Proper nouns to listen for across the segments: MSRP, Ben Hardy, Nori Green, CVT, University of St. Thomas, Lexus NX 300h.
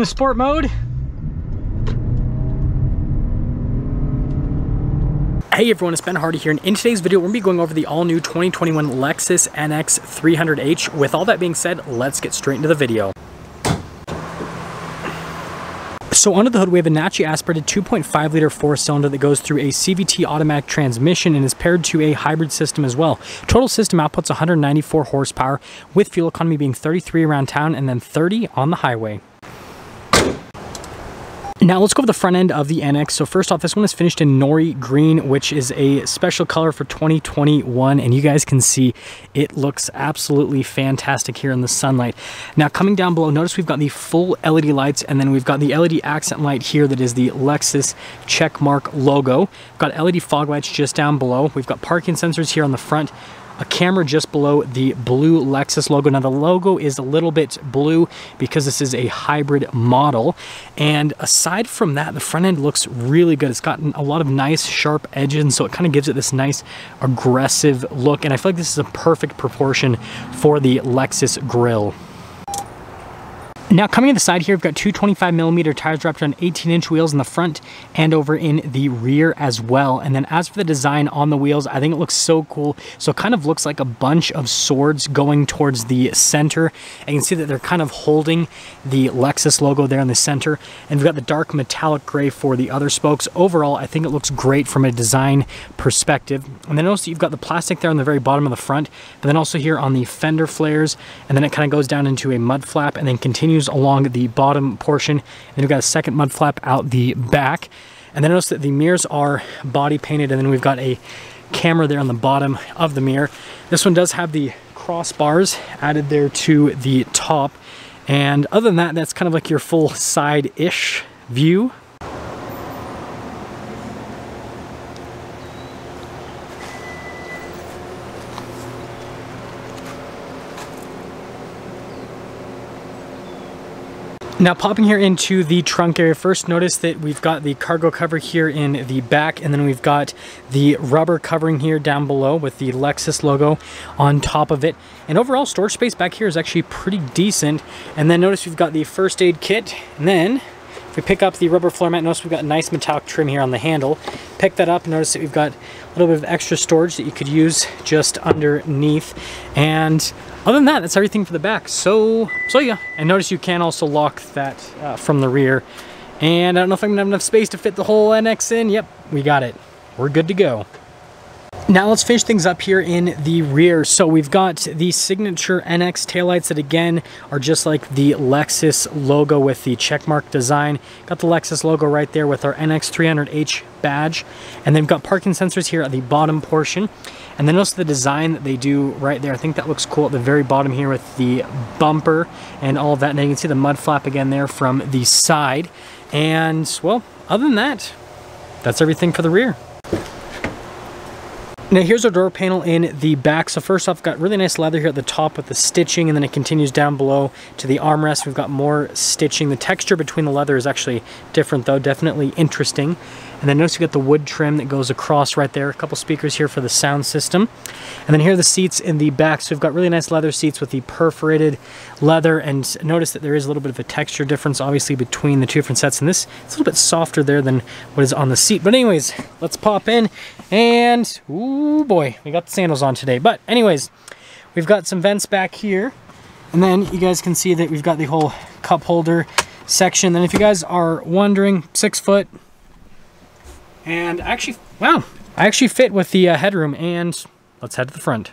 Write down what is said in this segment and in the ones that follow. in the sport mode. Hey everyone, it's Ben Hardy here, and in today's video, we're gonna be going over the all-new 2021 Lexus NX 300h. With all that being said, let's get straight into the video. So under the hood, we have a naturally aspirated 2.5 liter four-cylinder that goes through a CVT automatic transmission and is paired to a hybrid system as well. Total system outputs 194 horsepower, with fuel economy being 33 around town and then 30 on the highway. Now let's go over the front end of the NX. So first off, this one is finished in Nori Green, which is a special color for 2021. And you guys can see it looks absolutely fantastic here in the sunlight. Now coming down below, notice we've got the full LED lights, and then we've got the LED accent light here that is the Lexus checkmark logo. We've got LED fog lights just down below. We've got parking sensors here on the front. A camera just below the blue Lexus logo. Now the logo is a little bit blue because this is a hybrid model. And aside from that, the front end looks really good. It's gotten a lot of nice sharp edges, and so it kind of gives it this nice aggressive look. And I feel like this is a perfect proportion for the Lexus grille. Now coming to the side here, we've got two 25mm tires wrapped around 18-inch wheels in the front and over in the rear as well. And then as for the design on the wheels, I think it looks so cool. So it kind of looks like a bunch of swords going towards the center. And you can see that they're kind of holding the Lexus logo there in the center. And we've got the dark metallic gray for the other spokes. Overall, I think it looks great from a design perspective. And then also you've got the plastic there on the very bottom of the front, but then also here on the fender flares. And then it kind of goes down into a mud flap and then continues along the bottom portion, and we've got a second mud flap out the back. And then notice that the mirrors are body painted, and then we've got a camera there on the bottom of the mirror. This one does have the crossbars added there to the top, and other than that, that's kind of like your full side-ish view. Now popping here into the trunk area, first notice that we've got the cargo cover here in the back, and then we've got the rubber covering here down below with the Lexus logo on top of it. And overall storage space back here is actually pretty decent. And then notice we've got the first aid kit, and then if we pick up the rubber floor mat, notice we've got a nice metallic trim here on the handle. Pick that up, notice that we've got a little bit of extra storage that you could use just underneath. And other than that, that's everything for the back. So yeah, and notice you can also lock that from the rear. And I don't know if I'm gonna have enough space to fit the whole NX in. Yep, we got it. We're good to go. Now let's finish things up here in the rear. So we've got the signature NX taillights that again are just like the Lexus logo with the checkmark design. Got the Lexus logo right there with our NX 300h badge. And then we've got parking sensors here at the bottom portion. And then notice the design that they do right there. I think that looks cool at the very bottom here with the bumper and all of that. Now you can see the mud flap again there from the side. And well, other than that, that's everything for the rear. Now here's our door panel in the back. So first off, got really nice leather here at the top with the stitching, and then it continues down below to the armrest. We've got more stitching. The texture between the leather is actually different though, definitely interesting. And then notice you got the wood trim that goes across right there. A couple speakers here for the sound system. And then here are the seats in the back. So we've got really nice leather seats with the perforated leather. And notice that there is a little bit of a texture difference, obviously, between the two different sets. And this is a little bit softer there than what is on the seat. But anyways, let's pop in. And, ooh boy, we got the sandals on today. But anyways, we've got some vents back here. And then you guys can see that we've got the whole cup holder section. And if you guys are wondering, 6 foot. And actually, wow, I actually fit with the headroom, and let's head to the front.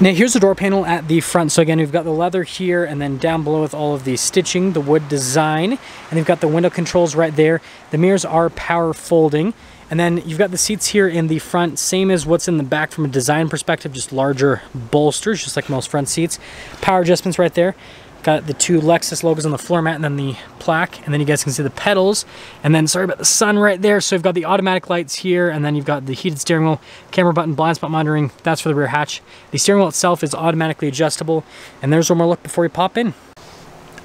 Now here's the door panel at the front. So again, we've got the leather here, and then down below with all of the stitching, the wood design, and they've got the window controls right there. The mirrors are power folding. And then you've got the seats here in the front, same as what's in the back from a design perspective, just larger bolsters, just like most front seats. Power adjustments right there. Got the two Lexus logos on the floor mat, and then the plaque, and then you guys can see the pedals, and then sorry about the sun right there. So you've got the automatic lights here, and then you've got the heated steering wheel, camera button, blind spot monitoring. That's for the rear hatch. The steering wheel itself is automatically adjustable, and there's one more look before you pop in.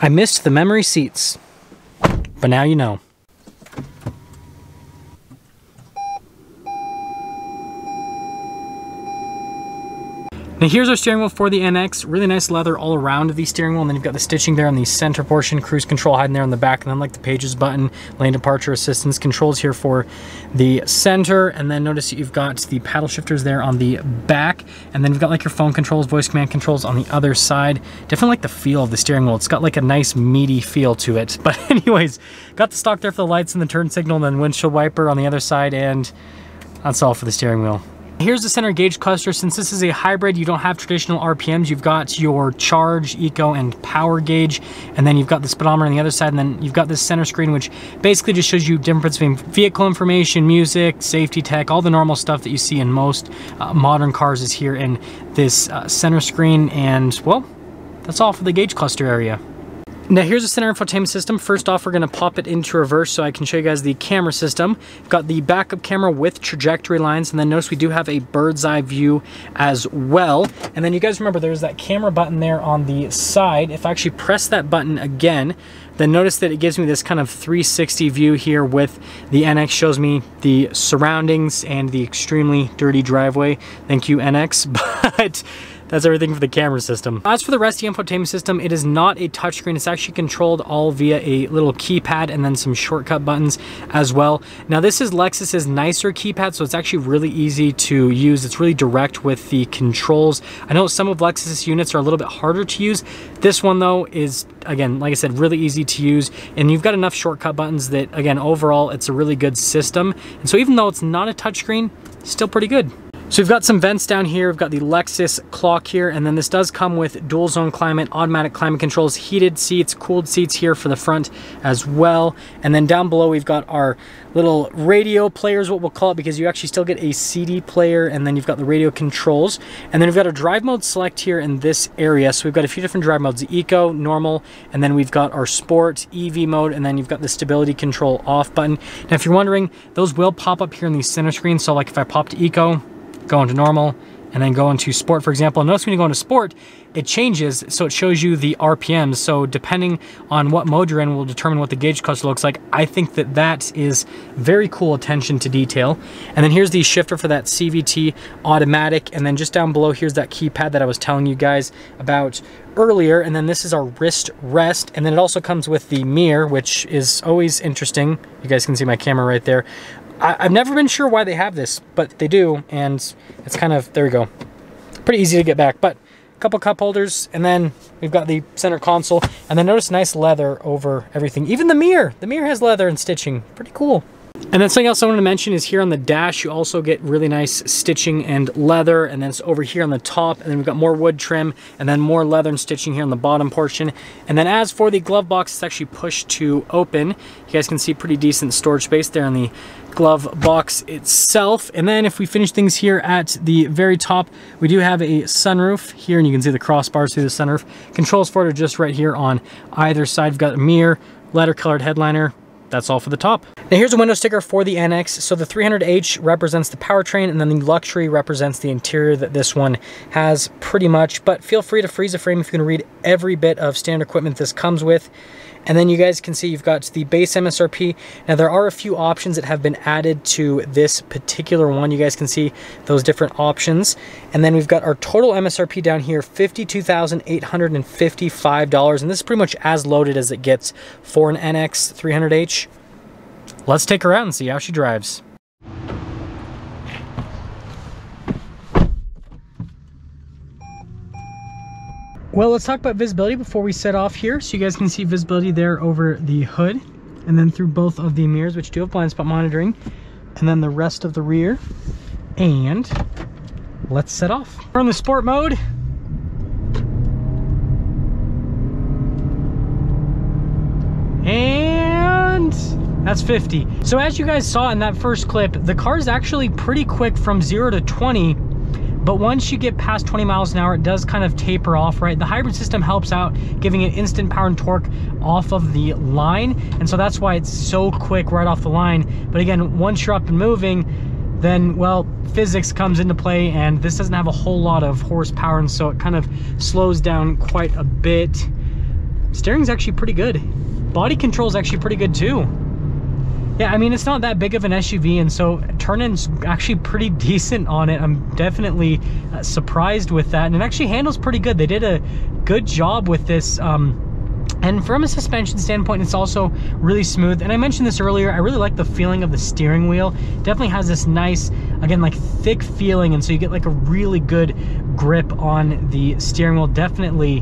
I missed the memory seats, but now you know. Now here's our steering wheel for the NX. Really nice leather all around the steering wheel, and then you've got the stitching there on the center portion, cruise control hiding there on the back, and then like the pages button, lane departure assistance controls here for the center, and then notice you've got the paddle shifters there on the back, and then you've got like your phone controls, voice command controls on the other side. Definitely like the feel of the steering wheel. It's got like a nice meaty feel to it. But anyways, got the stock there for the lights and the turn signal, and then windshield wiper on the other side, and that's all for the steering wheel. Here's the center gauge cluster. Since this is a hybrid, you don't have traditional RPMs. You've got your charge, eco, and power gauge, and then you've got the speedometer on the other side, and then you've got this center screen, which basically just shows you difference between vehicle information, music, safety tech, all the normal stuff that you see in most modern cars is here in this center screen. And well, that's all for the gauge cluster area. Now here's the center infotainment system. First off, we're gonna pop it into reverse so I can show you guys the camera system. We've got the backup camera with trajectory lines, and then notice we do have a bird's eye view as well. And then you guys remember there's that camera button there on the side. If I actually press that button again, then notice that it gives me this kind of 360 view here with the NX. Shows me the surroundings and the extremely dirty driveway. Thank you, NX. But that's everything for the camera system. As for the rest of the infotainment system, it is not a touchscreen. It's actually controlled all via a little keypad and then some shortcut buttons as well. Now this is Lexus's nicer keypad, so it's actually really easy to use. It's really direct with the controls. I know some of Lexus's units are a little bit harder to use. This one though is, again, like I said, really easy to use, and you've got enough shortcut buttons that, again, overall it's a really good system. And so even though it's not a touchscreen, it's still pretty good. So we've got some vents down here, we've got the Lexus clock here, and then this does come with dual zone climate, automatic climate controls, heated seats, cooled seats here for the front as well. And then down below we've got our little radio players, what we'll call it, because you actually still get a CD player, and then you've got the radio controls. And then we've got a drive mode select here in this area. So we've got a few different drive modes, eco, normal, and then we've got our sport, EV mode, and then you've got the stability control off button. Now if you're wondering, those will pop up here in the center screen. So like if I pop to eco, go into normal, and then go into sport, for example. Notice when you go into sport, it changes, so it shows you the RPMs. So depending on what mode you're in will determine what the gauge cluster looks like. I think that that is very cool attention to detail. And then here's the shifter for that CVT automatic. And then just down below, here's that keypad that I was telling you guys about earlier. And then this is our wrist rest. And then it also comes with the mirror, which is always interesting. You guys can see my camera right there. I've never been sure why they have this, but they do, and it's kind of, there we go, pretty easy to get back. But a couple cup holders, and then we've got the center console, and then notice nice leather over everything. Even the mirror, has leather and stitching, pretty cool. And then something else I wanted to mention is here on the dash, you also get really nice stitching and leather, and then it's over here on the top, and then we've got more wood trim, and then more leather and stitching here on the bottom portion. And then as for the glove box, it's actually pushed to open. You guys can see pretty decent storage space there on the glove box itself. And then if we finish things here at the very top, we do have a sunroof here, and you can see the crossbars through the sunroof. Controls for it are just right here on either side. We've got a mirror, leather colored headliner. That's all for the top. Now here's a window sticker for the NX. So the 300h represents the powertrain, and then the luxury represents the interior that this one has, pretty much. But feel free to freeze the frame if you can read every bit of standard equipment this comes with. And then you guys can see you've got the base MSRP. Now there are a few options that have been added to this particular one. You guys can see those different options. And then we've got our total MSRP down here, $52,855. And this is pretty much as loaded as it gets for an NX 300h. Let's take her out and see how she drives. Well, let's talk about visibility before we set off here. So you guys can see visibility there over the hood, and then through both of the mirrors, which do have blind spot monitoring, and then the rest of the rear. And let's set off. We're on the sport mode. That's 50. So as you guys saw in that first clip, the car is actually pretty quick from 0 to 20, but once you get past 20 miles an hour, it does kind of taper off, right? The hybrid system helps out, giving it instant power and torque off of the line. And so that's why it's so quick right off the line. But again, once you're up and moving, then, well, physics comes into play, and this doesn't have a whole lot of horsepower, and so it kind of slows down quite a bit. Steering's actually pretty good. Body control's actually pretty good too. Yeah, I mean, it's not that big of an SUV, and so turn-in's actually pretty decent on it. I'm definitely surprised with that, and it actually handles pretty good. They did a good job with this, and from a suspension standpoint, it's also really smooth. And I mentioned this earlier, I really like the feeling of the steering wheel. Definitely has this nice, again, like thick feeling, and so you get like a really good grip on the steering wheel. Definitely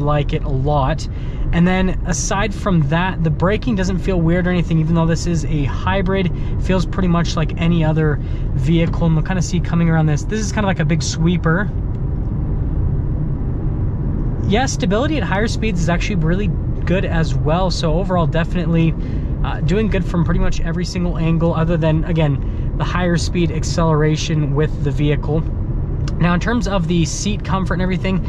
like it a lot. And then aside from that, the braking doesn't feel weird or anything, even though this is a hybrid. Feels pretty much like any other vehicle, and we'll kind of see coming around this. This is kind of like a big sweeper. Yeah, stability at higher speeds is actually really good as well. So overall, definitely doing good from pretty much every single angle, other than, again, the higher speed acceleration with the vehicle. Now, in terms of the seat comfort and everything,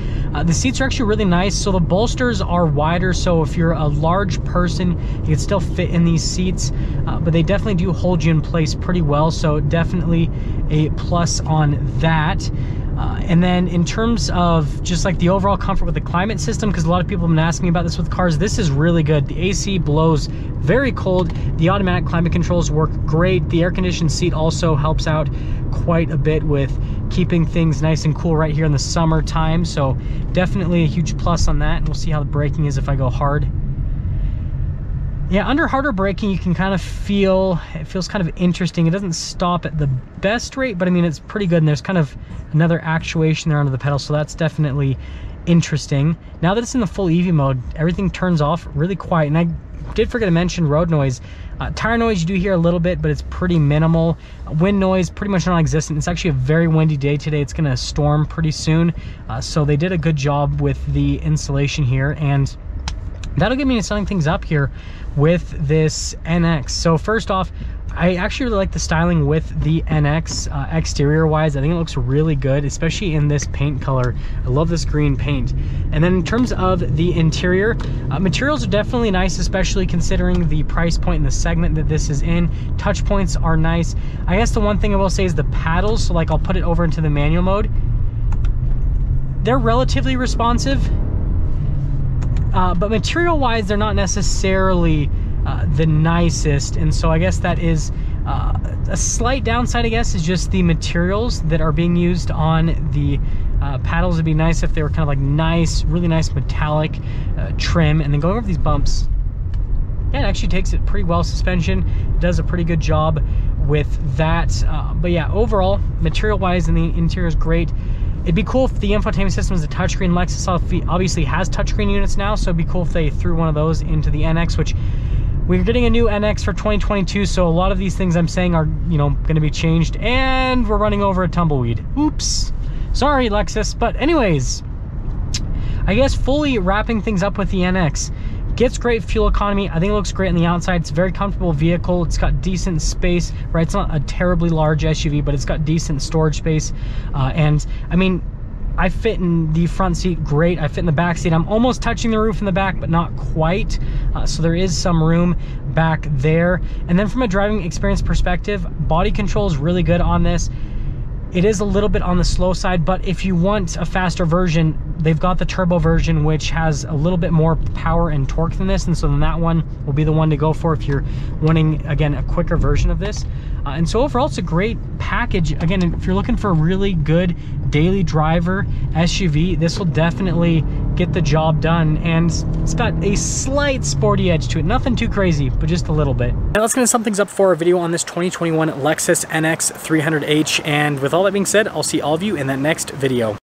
the seats are actually really nice. So the bolsters are wider, so if you're a large person, you can still fit in these seats, but they definitely do hold you in place pretty well. So definitely a plus on that. And then in terms of just like the overall comfort with the climate system, because a lot of people have been asking about this with cars, this is really good. The AC blows very cold. The automatic climate controls work great. The air-conditioned seat also helps out quite a bit with keeping things nice and cool right here in the summertime. So definitely a huge plus on that. And we'll see how the braking is if I go hard. Yeah, under harder braking, you can kind of feel, it feels kind of interesting. It doesn't stop at the best rate, but I mean, it's pretty good. And there's kind of another actuation there under the pedal, so that's definitely interesting. Now that it's in the full EV mode, everything turns off really quiet. And I did forget to mention road noise. Tire noise you do hear a little bit, but it's pretty minimal. Wind noise, pretty much non-existent. It's actually a very windy day today. It's gonna storm pretty soon. So they did a good job with the insulation here, and that'll get me to selling things up here with this NX. So first off, I actually really like the styling with the NX exterior wise. I think it looks really good, especially in this paint color. I love this green paint. And then in terms of the interior, materials are definitely nice, especially considering the price point and the segment that this is in. Touch points are nice. I guess the one thing I will say is the paddles. So like, I'll put it over into the manual mode. They're relatively responsive. But material-wise, they're not necessarily the nicest, and so I guess that is a slight downside, I guess, is just the materials that are being used on the paddles. It'd be nice if they were kind of like nice, really nice metallic trim. And then going over these bumps, yeah, it actually takes it pretty well. Suspension, it does a pretty good job with that. But yeah, overall, material-wise, and the interior is great. It'd be cool if the infotainment system is a touchscreen. Lexus obviously has touchscreen units now, so it'd be cool if they threw one of those into the NX, which we're getting a new NX for 2022, so a lot of these things I'm saying are, you know, gonna be changed, and we're running over a tumbleweed. Oops. Sorry, Lexus. But anyways, I guess fully wrapping things up with the NX. Gets great fuel economy. I think it looks great on the outside. It's a very comfortable vehicle. It's got decent space, right? It's not a terribly large SUV, but it's got decent storage space. And I mean, I fit in the front seat great. I fit in the back seat. I'm almost touching the roof in the back, but not quite. So there is some room back there. And then from a driving experience perspective, body control is really good on this. It is a little bit on the slow side, but if you want a faster version, they've got the turbo version, which has a little bit more power and torque than this, and so then that one will be the one to go for if you're wanting, again, a quicker version of this. And so overall, it's a great package. Again, if you're looking for a really good daily driver SUV, this will definitely get the job done, and it's got a slight sporty edge to it. Nothing too crazy, but just a little bit. Now that's going to sum things up for our video on this 2021 Lexus NX 300h, and with all that being said, I'll see all of you in that next video.